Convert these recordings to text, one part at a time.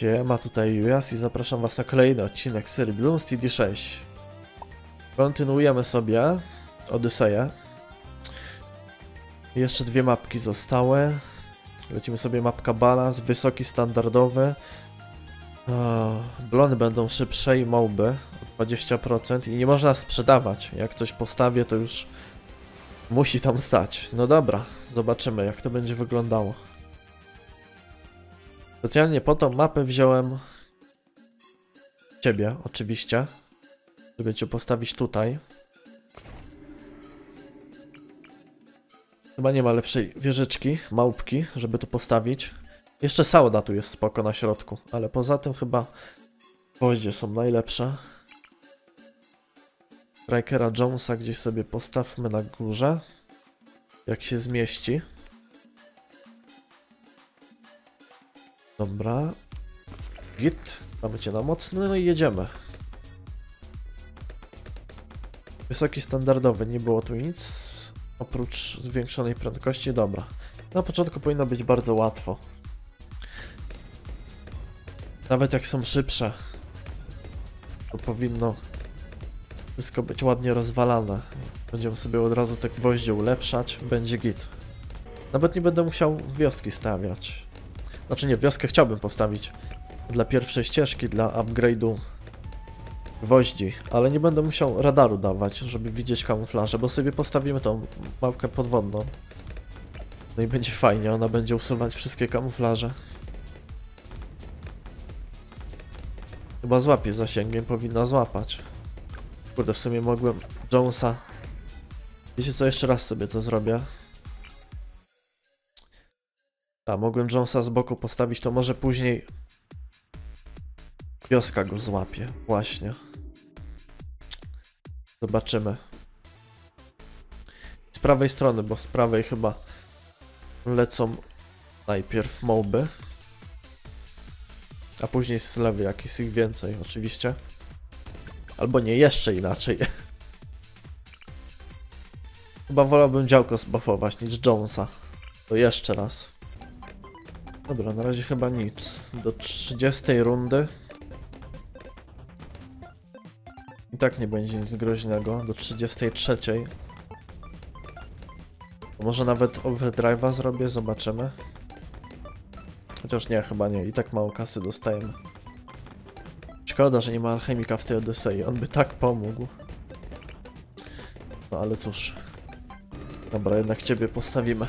Siema, tutaj Jujas i zapraszam was na kolejny odcinek serii Bloons TD 6. Kontynuujemy sobie Odyseję. Jeszcze dwie mapki zostały. Lecimy sobie mapka balans, wysoki, standardowy. Blony będą szybsze i moby o 20% i nie można sprzedawać. Jak coś postawię, to już musi tam stać. No dobra, zobaczymy jak to będzie wyglądało. Specjalnie po tą mapę wziąłem ciebie, oczywiście, żeby cię postawić tutaj. Chyba nie ma lepszej wieżyczki, małpki, żeby tu postawić. Jeszcze sauna tu jest spoko na środku, ale poza tym chyba gwoździe są najlepsze. Strikera Jonesa gdzieś sobie postawmy na górze, jak się zmieści. Dobra, git, damy cię na mocny, no i jedziemy. Wysoki standardowy, nie było tu nic, oprócz zwiększonej prędkości, dobra. Na początku powinno być bardzo łatwo. Nawet jak są szybsze, to powinno wszystko być ładnie rozwalane. Będziemy sobie od razu te gwoździe ulepszać, będzie git. Nawet nie będę musiał wioski stawiać. Znaczy nie, wioskę chciałbym postawić dla pierwszej ścieżki, dla upgrade'u gwoździ, ale nie będę musiał radaru dawać, żeby widzieć kamuflaże, bo sobie postawimy tą małpkę podwodną. No i będzie fajnie, ona będzie usuwać wszystkie kamuflaże. Chyba złapie zasięgiem, powinna złapać. Kurde, w sumie mogłem Jonesa. Wiecie co, jeszcze raz sobie to zrobię. A, mogłem Jonesa z boku postawić, to może później wioska go złapie, właśnie. Zobaczymy. Z prawej strony, bo z prawej chyba lecą najpierw moby, a później z lewej, jak jest ich więcej oczywiście. Albo nie, jeszcze inaczej. Chyba wolałbym działko zbuffować niż Jonesa. To jeszcze raz. Dobra, na razie chyba nic. Do 30 rundy. I tak nie będzie nic groźnego. Do 33. Może nawet overdrive'a zrobię, zobaczymy. Chociaż nie, chyba nie. I tak mało kasy dostajemy. Szkoda, że nie ma alchemika w tej Odysei. On by tak pomógł. No ale cóż. Dobra, jednak ciebie postawimy.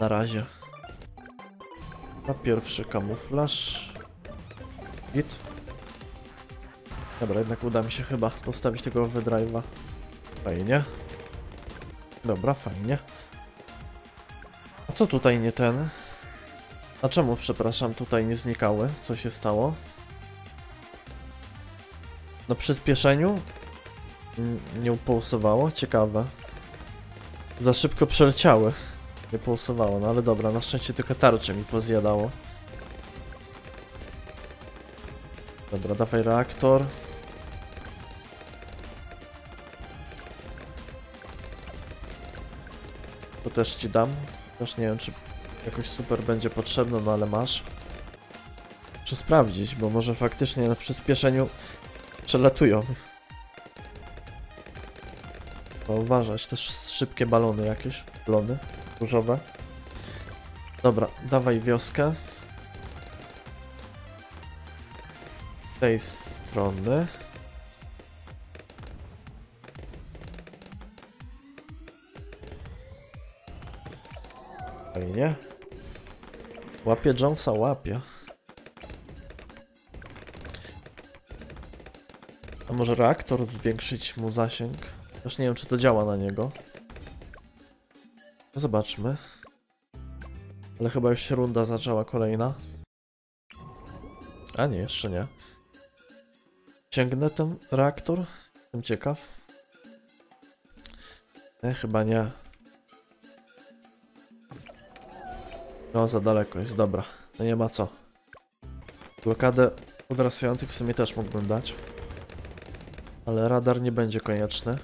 Na razie. Na pierwszy kamuflaż. Git. Dobra, jednak uda mi się chyba postawić tego overdrive'a. Fajnie. Dobra, fajnie. A co tutaj nie ten? A czemu, przepraszam, tutaj nie znikały? Co się stało? No przyspieszeniu? Nie upousowało? Ciekawe. Za szybko przeleciały. Nie pousowało, no ale dobra, na szczęście tylko tarcze mi pozjadało. Dobra, dawaj reaktor. To też ci dam. Też nie wiem, czy jakoś super będzie potrzebne, no ale masz. Muszę sprawdzić, bo może faktycznie na przyspieszeniu przelatują. Trzeba uważać, też szybkie balony jakieś, plony różowe. Dobra, dawaj wioskę. Z tej strony. Fajnie. Łapie Jonesa, łapie. A może reaktor zwiększyć mu zasięg? Też nie wiem, czy to działa na niego. Zobaczmy. Ale chyba już się runda zaczęła kolejna. A nie, jeszcze nie. Ciągnę ten reaktor? Jestem ciekaw. Nie, chyba nie. No, za daleko jest, dobra. No nie ma co. Blokadę odrasujących w sumie też mógłbym dać. Ale radar nie będzie konieczny.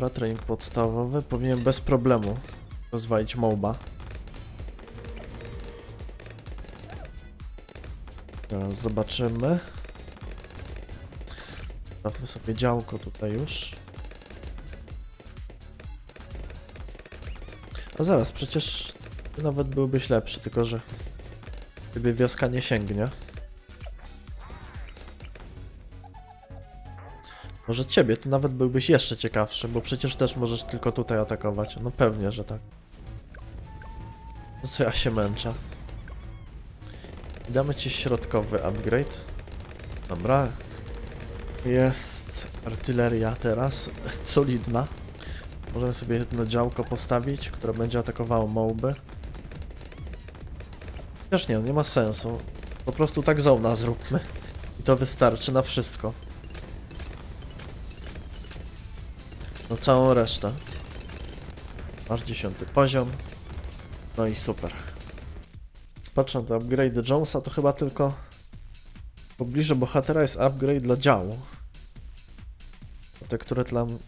Dobra, trening podstawowy. Powinien bez problemu rozwalić moba. Teraz zobaczymy. Dawmy sobie działko tutaj już. A zaraz, przecież ty nawet byłbyś lepszy, tylko że gdyby wioska nie sięgnie. Może ciebie, ty nawet byłbyś jeszcze ciekawszy, bo przecież też możesz tylko tutaj atakować. No pewnie, że tak. No co ja się męczę. Damy ci środkowy upgrade. Dobra. Jest artyleria teraz, solidna. Możemy sobie jedno działko postawić, które będzie atakowało moby. Chociaż nie, nie ma sensu. Po prostu tak zona zróbmy. I to wystarczy na wszystko. No całą resztę. Masz 10. poziom. No i super. Patrzę na te upgrade'y Jonesa, to chyba tylko w pobliżu bohatera jest upgrade dla działu. Te, które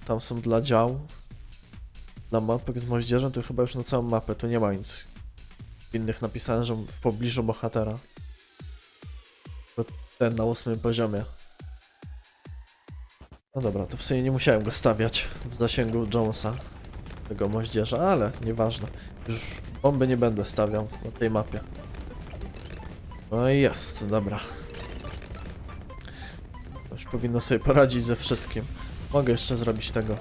tam są dla działu. Dla mapek z moździerzem to chyba już na całą mapę, tu nie ma nic innych napisane, że w pobliżu bohatera. Ten na 8. poziomie. No dobra, to w sumie nie musiałem go stawiać w zasięgu Jonesa, tego moździerza, ale nieważne. Już bomby nie będę stawiał na tej mapie. No i jest, dobra. Już powinno sobie poradzić ze wszystkim. Mogę jeszcze zrobić tego.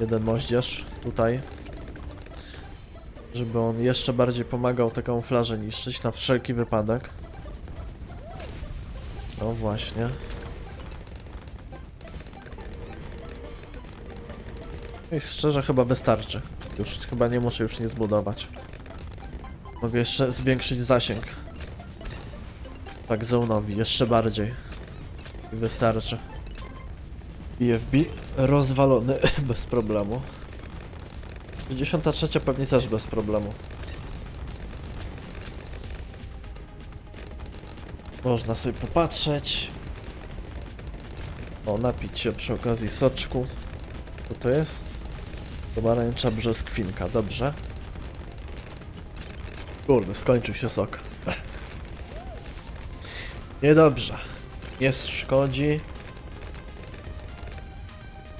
Jeden moździerz tutaj. Żeby on jeszcze bardziej pomagał te kamuflaże niszczyć na wszelki wypadek. No właśnie. I szczerze chyba wystarczy. Już chyba nie muszę już nic zbudować. Mogę jeszcze zwiększyć zasięg. Tak zonowi, jeszcze bardziej. I wystarczy. BFB rozwalony bez problemu. 63 pewnie też bez problemu. Można sobie popatrzeć. O, napić się przy okazji soczku. Co to jest? Pomarańcza brzoskwinka, dobrze. Kurde, skończył się sok. Niedobrze. Nie szkodzi.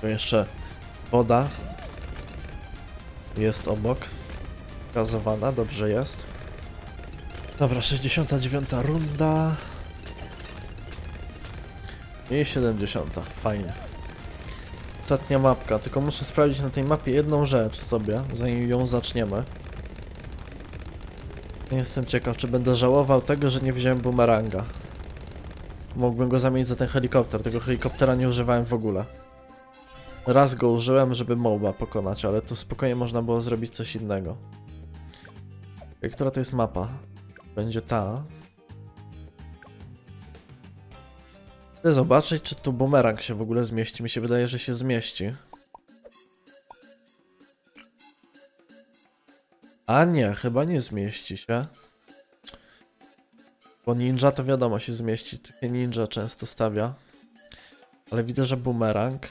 Tu jeszcze woda jest obok, gazowana, dobrze jest. Dobra, 69. runda i 70. Fajnie. Ostatnia mapka, tylko muszę sprawdzić na tej mapie jedną rzecz sobie, zanim ją zaczniemy. Nie jestem ciekaw, czy będę żałował tego, że nie wziąłem bumeranga. Mógłbym go zamienić za ten helikopter, tego helikoptera nie używałem w ogóle. Raz go użyłem, żeby moba pokonać, ale to spokojnie można było zrobić coś innego. Która to jest mapa? Będzie ta. Chcę zobaczyć, czy tu bumerang się w ogóle zmieści. Mi się wydaje, że się zmieści. A nie, chyba nie zmieści się. Bo ninja to wiadomo się zmieści. Tu się ninja często stawia. Ale widzę, że bumerang...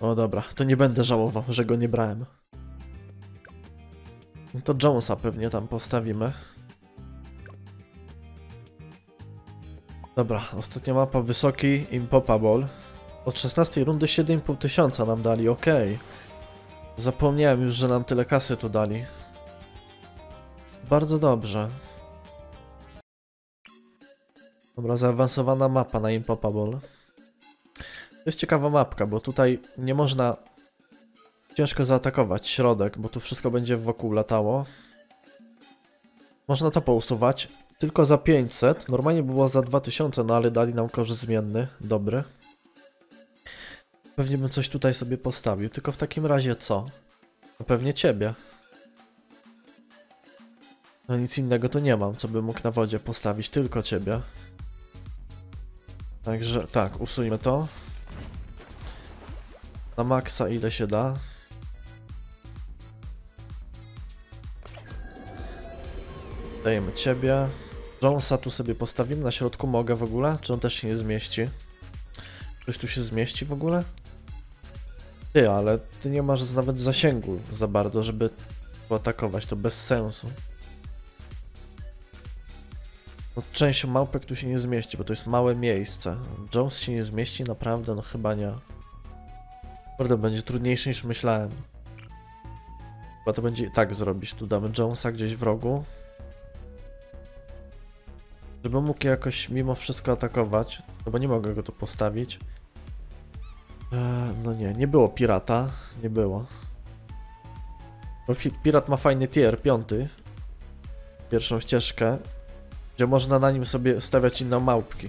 O dobra, to nie będę żałował, że go nie brałem. No to Jonesa pewnie tam postawimy. Dobra, ostatnia mapa, wysoki Impopable. Od 16 rundy 7500 nam dali, okej. Zapomniałem już, że nam tyle kasy tu dali. Bardzo dobrze. Dobra, zaawansowana mapa na Impopable. To jest ciekawa mapka, bo tutaj nie można ciężko zaatakować środek, bo tu wszystko będzie wokół latało. Można to pousuwać tylko za 500, normalnie było za 2000, no ale dali nam koszt zmienny, dobry. Pewnie bym coś tutaj sobie postawił, tylko w takim razie co? No pewnie ciebie. No nic innego tu nie mam, co bym mógł na wodzie postawić, tylko ciebie. Także tak, usuńmy to. Na maksa ile się da. Dajemy ciebie. Jonesa tu sobie postawimy. Na środku mogę w ogóle? Czy on też się nie zmieści? Ktoś tu się zmieści w ogóle? Ty, ale ty nie masz nawet zasięgu za bardzo, żeby atakować, to bez sensu. No, część małpek tu się nie zmieści, bo to jest małe miejsce. Jones się nie zmieści naprawdę, no chyba nie. Kurde, będzie trudniejsze niż myślałem. Chyba to będzie i tak zrobić. Tu damy Jonesa gdzieś w rogu. Żeby mógł jakoś mimo wszystko atakować, no bo nie mogę go tu postawić. No nie, nie było pirata, nie było. Bo pirat ma fajny tier, 5. Pierwszą ścieżkę, gdzie można na nim sobie stawiać inne małpki.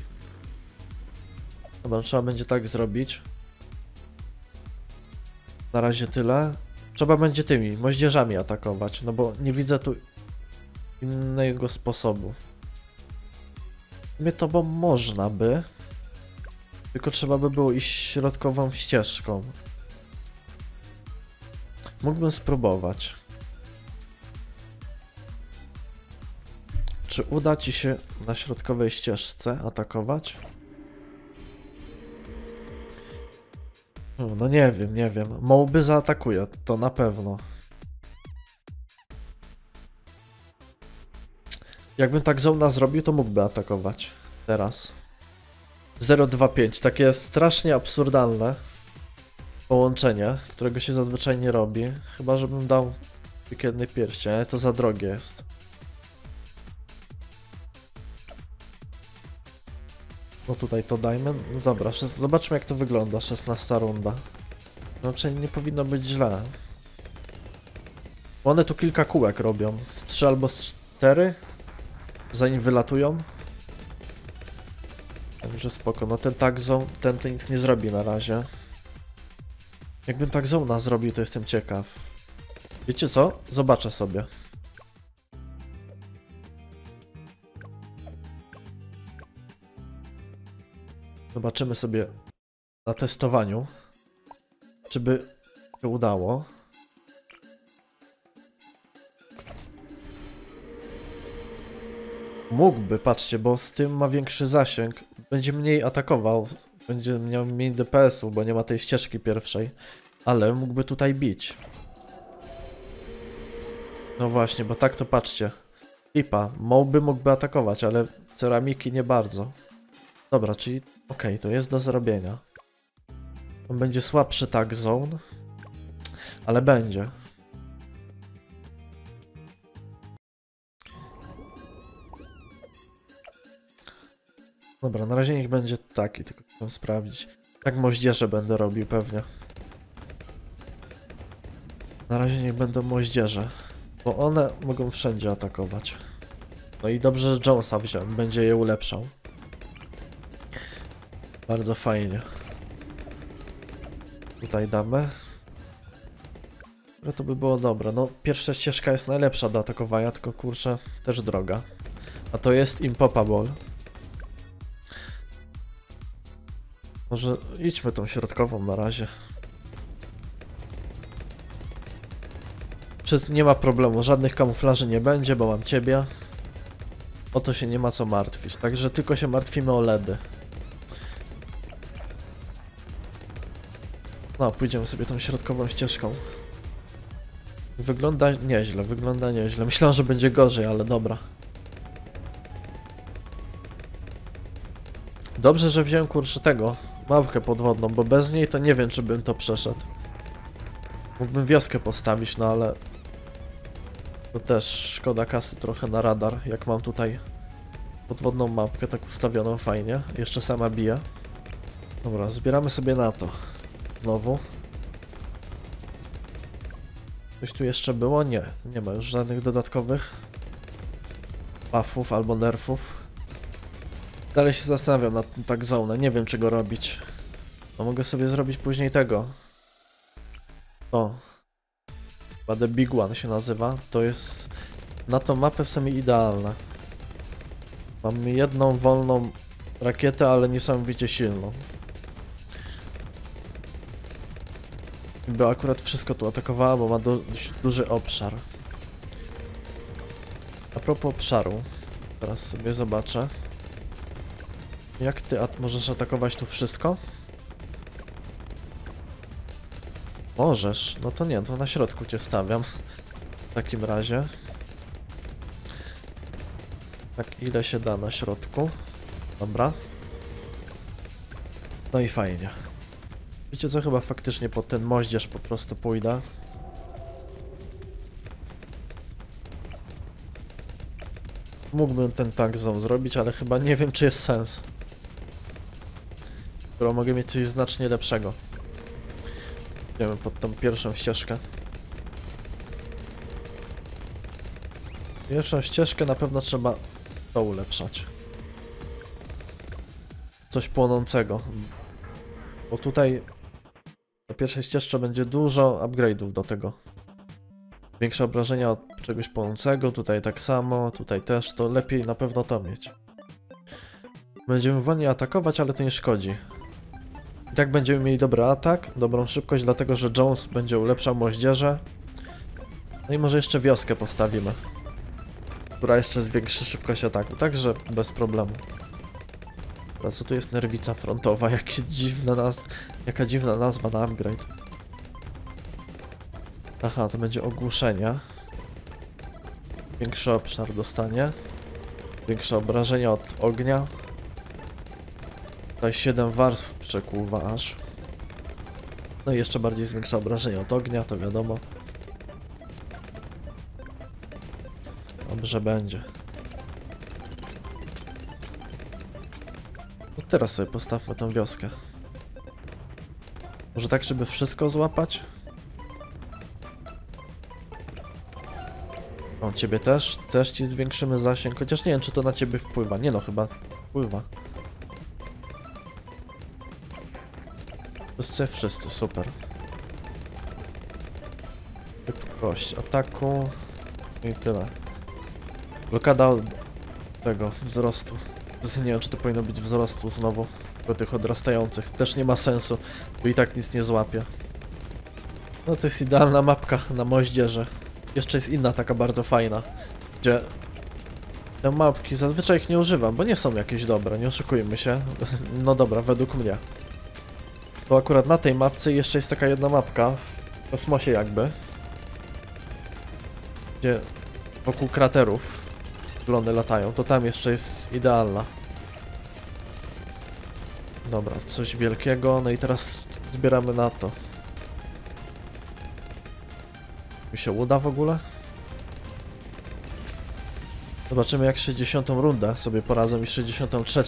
Dobra, trzeba będzie tak zrobić. Na razie tyle. Trzeba będzie tymi moździerzami atakować, no bo nie widzę tu innego sposobu. My to, bo można by, tylko trzeba by było iść środkową ścieżką. Mógłbym spróbować. Czy uda ci się na środkowej ścieżce atakować? No nie wiem, nie wiem. Mołby zaatakuje, to na pewno. Jakbym tak zona zrobił, to mógłby atakować. Teraz. 0,25. Takie strasznie absurdalne połączenie, którego się zazwyczaj nie robi. Chyba żebym dał tylko jednej pierścień, ale to za drogie jest. No tutaj to dajmy. No dobra, zobaczmy jak to wygląda, 16 runda. Raczej nie powinno być źle. Bo one tu kilka kółek robią, z 3 albo z 4. Zanim wylatują. Także spoko, no ten tag zone, ten to nic nie zrobi na razie. Jakbym tag zone'a zrobił, to jestem ciekaw. Wiecie co? Zobaczę sobie. Zobaczymy sobie na testowaniu, czy by się udało. Mógłby, patrzcie, bo z tym ma większy zasięg. Będzie mniej atakował, będzie miał mniej DPS-u, bo nie ma tej ścieżki pierwszej. Ale mógłby tutaj bić. No właśnie, bo tak to patrzcie. Lipa, mógłby atakować, ale ceramiki nie bardzo. Dobra, czyli okej, to jest do zrobienia. On będzie słabszy tag zone, ale będzie. Dobra, na razie niech będzie taki, tylko chcę sprawdzić. Tak moździerze będę robił pewnie. Na razie niech będą moździerze, bo one mogą wszędzie atakować. No i dobrze, że Jonesa wziąłem, będzie je ulepszał. Bardzo fajnie. Tutaj damy. To by było dobre. No, pierwsza ścieżka jest najlepsza do atakowania, tylko kurczę, też droga. A to jest impopable. Może idźmy tą środkową na razie. Nie ma problemu, żadnych kamuflaży nie będzie, bo mam ciebie. O to się nie ma co martwić, także tylko się martwimy o ledy. No, pójdziemy sobie tą środkową ścieżką. Wygląda nieźle, wygląda nieźle. Myślałem, że będzie gorzej, ale dobra. Dobrze, że wziąłem kurczę tego, małpkę podwodną, bo bez niej to nie wiem, czy bym to przeszedł. Mógłbym wioskę postawić, no ale... To też szkoda kasy trochę na radar, jak mam tutaj podwodną mapkę tak ustawioną fajnie. Jeszcze sama bije. Dobra, zbieramy sobie na to. Znowu. Coś tu jeszcze było? Nie, nie ma już żadnych dodatkowych buffów albo nerfów. Dalej się zastanawiam nad tą tak zonę, nie wiem czego robić. No mogę sobie zrobić później tego. O. Chyba The Big One się nazywa. To jest na tą mapę w sumie idealne. Mam jedną wolną rakietę, ale niesamowicie silną. By akurat wszystko tu atakowała, bo ma dość duży obszar. A propos obszaru, teraz sobie zobaczę. Jak ty możesz atakować tu wszystko? Możesz, no to nie, to na środku cię stawiam. W takim razie. Tak ile się da na środku. Dobra. No i fajnie. Wiecie co, chyba faktycznie pod ten moździerz po prostu pójdę. Mógłbym ten tank zone zrobić, ale chyba nie wiem, czy jest sens. Skoro mogę mieć coś znacznie lepszego. Idziemy pod tą pierwszą ścieżkę. Pierwszą ścieżkę na pewno trzeba to ulepszać. Coś płonącego. Bo tutaj na pierwszej ścieżce będzie dużo upgrade'ów do tego. Większe obrażenia od czegoś płonącego, tutaj tak samo, tutaj też, to lepiej na pewno to mieć. Będziemy wolniej atakować, ale to nie szkodzi. I tak będziemy mieli dobry atak, dobrą szybkość, dlatego że Jones będzie ulepszał moździerze. No i może jeszcze wioskę postawimy, która jeszcze zwiększy szybkość ataku, także bez problemu. A co tu jest nerwica frontowa, jaka dziwna nazwa na upgrade. Aha, to będzie ogłuszenia. Większy obszar dostanie. Większe obrażenia od ognia. Tutaj 7 warstw przekłuwa aż. No i jeszcze bardziej zwiększa obrażenia od ognia, to wiadomo. Dobrze będzie. No teraz sobie postawmy tą wioskę. Może tak, żeby wszystko złapać? O, ciebie też? Też ci zwiększymy zasięg, chociaż nie wiem, czy to na ciebie wpływa. Nie no, chyba wpływa. Wszyscy, super. Szybkość ataku i tyle. Blokada tego wzrostu. Nie wiem, czy to powinno być wzrostu znowu do tych odrastających. Też nie ma sensu, bo i tak nic nie złapie. No to jest idealna mapka na moździerze. Jeszcze jest inna taka bardzo fajna, gdzie te mapki, zazwyczaj ich nie używam, bo nie są jakieś dobre, nie oszukujmy się. No dobra, według mnie. Bo akurat na tej mapce jeszcze jest taka jedna mapka w kosmosie jakby, gdzie wokół kraterów glony latają, to tam jeszcze jest idealna. Dobra, coś wielkiego, no i teraz zbieramy na to. Mi się uda w ogóle? Zobaczymy, jak 60. rundę sobie poradzę i 63.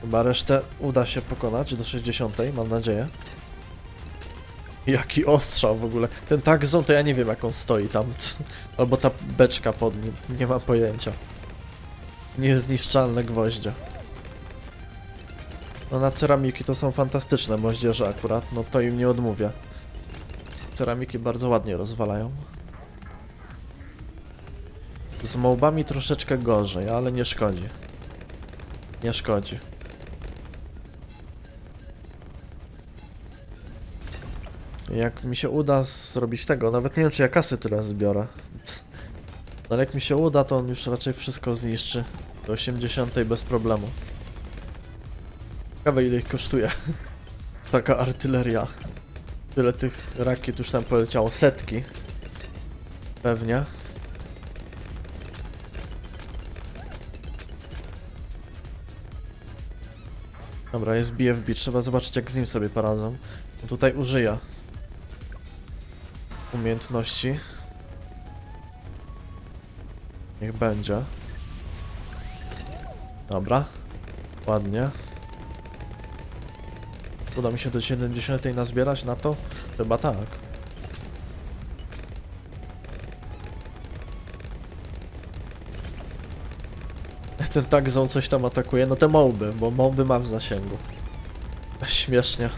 Chyba resztę uda się pokonać do 60, mam nadzieję. Jaki ostrzał w ogóle. Ten tank zone, to ja nie wiem, jak on stoi tam. Albo ta beczka pod nim, nie mam pojęcia. Niezniszczalne gwoździe. No na ceramiki to są fantastyczne moździerze akurat, no to im nie odmówię. Ceramiki bardzo ładnie rozwalają. Z mołbami troszeczkę gorzej, ale nie szkodzi. Nie szkodzi. Jak mi się uda zrobić tego, nawet nie wiem, czy ja kasy tyle zbiorę. No ale jak mi się uda, to on już raczej wszystko zniszczy. Do 80 bez problemu. Ciekawe, ile ich kosztuje. Taka artyleria. Tyle tych rakiet już tam poleciało. Setki. Pewnie. Dobra, jest BFB. Trzeba zobaczyć, jak z nim sobie poradzą. On tutaj użyję umiejętności. Niech będzie. Dobra. Ładnie. Uda mi się do 70 nazbierać na to? Chyba tak. Ten tank zone coś tam atakuje. No te moby, bo moby mam w zasięgu. Śmiesznie.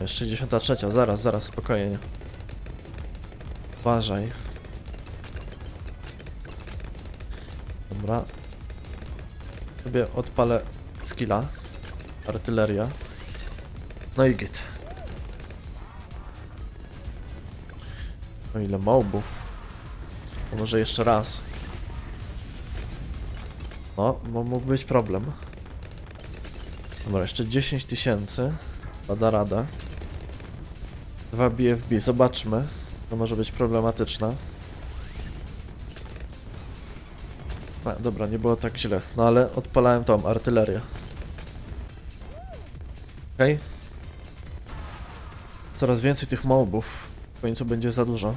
Jest 63. Zaraz, zaraz, spokojnie. Uważaj. Dobra. Sobie odpalę skilla. Artyleria. No i git. O ile mobów. Może jeszcze raz. No, bo mógł być problem. Dobra, jeszcze 10 tysięcy. Pada rada. 2 BFB, zobaczmy. To może być problematyczne. A, dobra, nie było tak źle. No ale odpalałem tą artylerię. Okej. Okay. Coraz więcej tych mobów. W końcu będzie za dużo.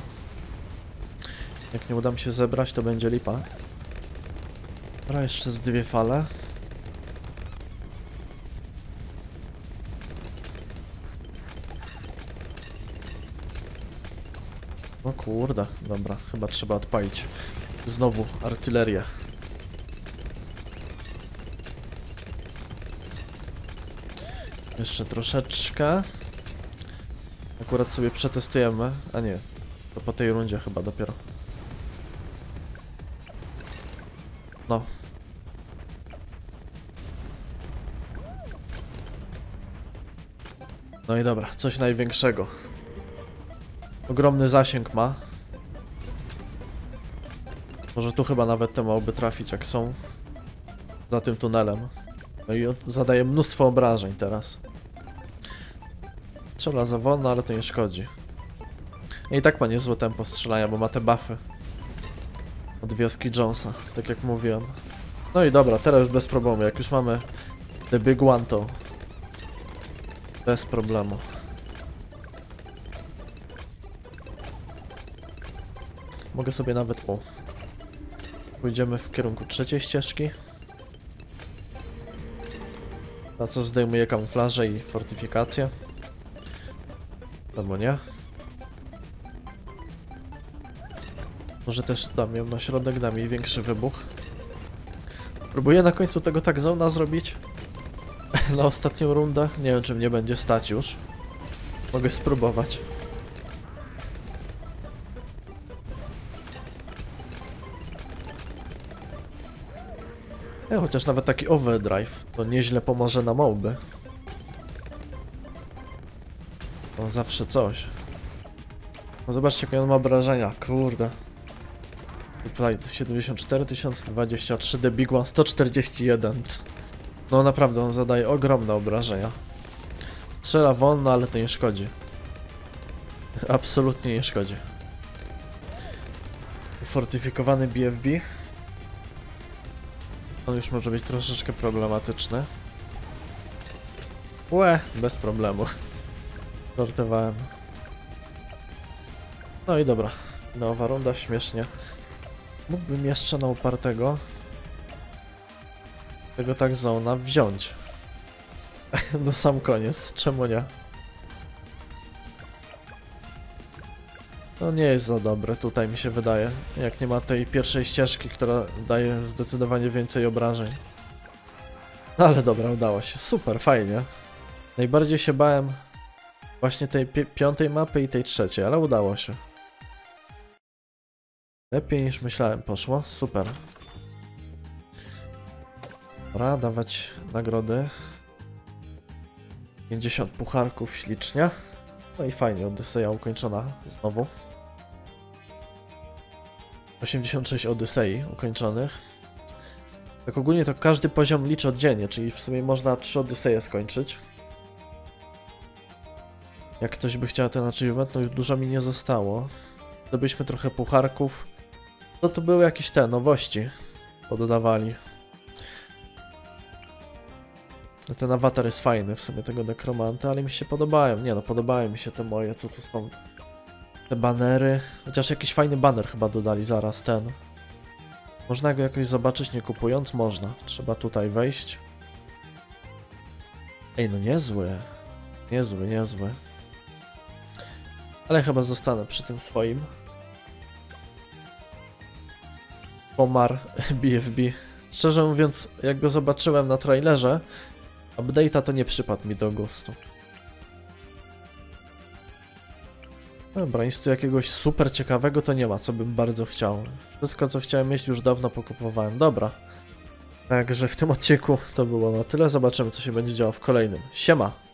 Jak nie uda mi się zebrać, to będzie lipa. Dobra, jeszcze z 2 fale. No kurde, dobra, chyba trzeba odpalić znowu artylerię. Jeszcze troszeczkę. Akurat sobie przetestujemy, a nie, to po tej rundzie chyba dopiero. No. No i dobra, coś największego. Ogromny zasięg ma. Może tu chyba nawet te małby trafić, jak są za tym tunelem. No i zadaje mnóstwo obrażeń teraz. Strzela za wolno, ale to nie szkodzi. I tak ma niezłe tempo strzelania, bo ma te buffy od wioski Jonesa, tak jak mówiłem. No i dobra, teraz już bez problemu. Jak już mamy The Big One, to bez problemu. Mogę sobie nawet... O. Pójdziemy w kierunku trzeciej ścieżki. Na co zdejmuje kamuflaże i fortyfikację. Albo nie. Może też dam ją na środek, dam jej większy wybuch. Próbuję na końcu tego tak zona zrobić. Na ostatnią rundę. Nie wiem, czy mnie będzie stać już. Mogę spróbować. Chociaż nawet taki overdrive to nieźle pomoże na moby. No zawsze coś. No zobaczcie, jakie on ma obrażenia, kurde. Tutaj 74 tysiące, 23, The Big One 141. No naprawdę, on zadaje ogromne obrażenia. Strzela wolno, ale to nie szkodzi. Absolutnie nie szkodzi. Ufortyfikowany BFB. On już może być troszeczkę problematyczny. Łe, bez problemu. Sortowałem. No i dobra. Nowa runda, śmiesznie. Mógłbym jeszcze na upartego tego tak zona wziąć. No sam koniec, czemu nie? No nie jest za dobre, tutaj mi się wydaje. Jak nie ma tej pierwszej ścieżki, która daje zdecydowanie więcej obrażeń. No ale dobra, udało się. Super, fajnie. Najbardziej się bałem właśnie tej piątej mapy i tej trzeciej, ale udało się. Lepiej niż myślałem poszło. Super. Dobra, dawać nagrody. 50 pucharków ślicznie. No i fajnie, Odyseja ukończona znowu. 86 Odysei ukończonych. Tak ogólnie to każdy poziom liczy oddzielnie, czyli w sumie można 3 Odyseje skończyć. Jak ktoś by chciał ten achievement, no już dużo mi nie zostało. Zdobyliśmy trochę pucharków. No to były jakieś te nowości, pododawali. Ten awatar jest fajny w sumie tego nekromanta, ale mi się podobają. Nie no, podobają mi się te moje, co tu są. Te banery. Chociaż jakiś fajny baner chyba dodali zaraz ten. Można go jakoś zobaczyć nie kupując? Można. Trzeba tutaj wejść. Ej no niezły. Niezły, niezły. Ale chyba zostanę przy tym swoim. Pomar BFB. Szczerze mówiąc, jak go zobaczyłem na trailerze, update'a to nie przypadł mi do gustu. Dobra, nic tu jakiegoś super ciekawego to nie ma, co bym bardzo chciał. Wszystko, co chciałem mieć, już dawno pokupowałem. Dobra. Także w tym odcinku to było na tyle. Zobaczymy, co się będzie działo w kolejnym. Siema!